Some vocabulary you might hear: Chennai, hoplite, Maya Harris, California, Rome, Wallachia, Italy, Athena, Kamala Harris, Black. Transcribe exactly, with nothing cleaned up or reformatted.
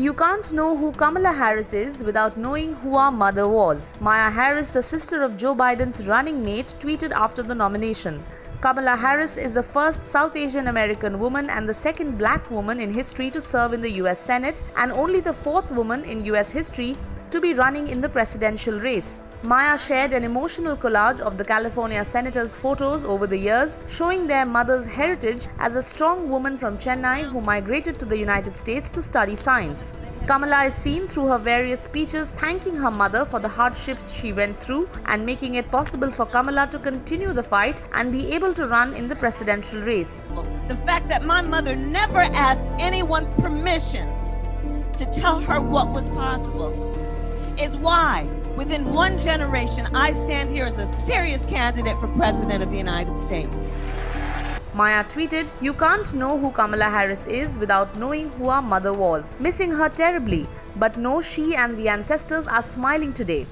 You can't know who Kamala Harris is without knowing who our mother was, Maya Harris, the sister of Joe Biden's running mate, tweeted after the nomination. Kamala Harris is the first South Asian-American woman and the second Black woman in history to serve in the U S Senate, and only the fourth woman in U S history to be running in the presidential race. Maya shared an emotional collage of the California senators' photos over the years, showing their mother's heritage as a strong woman from Chennai who migrated to the United States to study science. Kamala is seen through her various speeches thanking her mother for the hardships she went through and making it possible for Kamala to continue the fight and be able to run in the presidential race. The fact that my mother never asked anyone permission to tell her what was possible is why, within one generation, I stand here as a serious candidate for President of the United States. Maya tweeted, "You can't know who Kamala Harris is without knowing who our mother was. Missing her terribly, but no, she and the ancestors are smiling today."